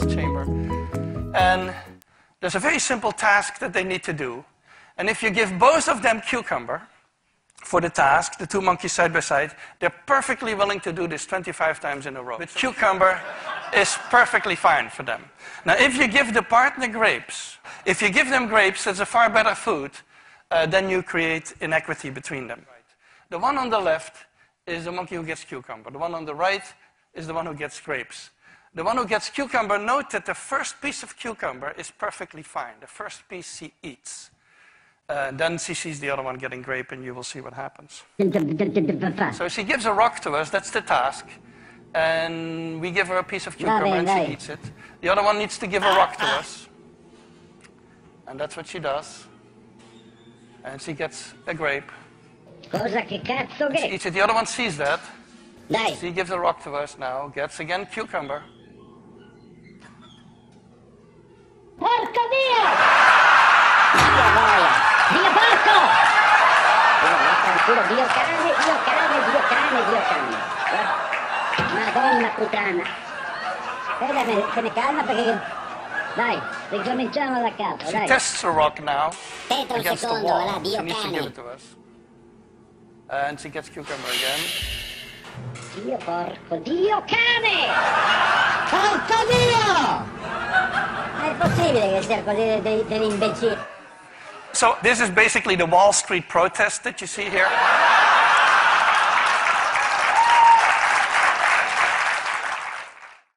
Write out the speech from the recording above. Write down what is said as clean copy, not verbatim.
test chamber. And there's a very simple task that they need to do. And if you give both of them cucumber for the task, the two monkeys side by side, they're perfectly willing to do this 25 times in a row. The cucumber is perfectly fine for them. Now, if you give the partner grapes, if you give them grapes, that's a far better food, then you create inequity between them. The one on the left is the monkey who gets cucumber. The one on the right is the one who gets grapes. The one who gets cucumber, note that the first piece of cucumber is perfectly fine. The first piece he eats. Then she sees the other one getting grape, and you will see what happens. So she gives a rock to us, that's the task. And we give her a piece of cucumber, and she eats it. The other one needs to give a rock to us. And that's what she does. And she gets a grape. She eats it. The other one sees that. She gives a rock to us now, gets again cucumber. She tests the rock now against the wall. She needs to give it to us. And she gets cucumber again. Dio porco, Dio cane! Porco Dio! È possibile che sia così dell'imbecille. So this is basically the Wall Street protest that you see here.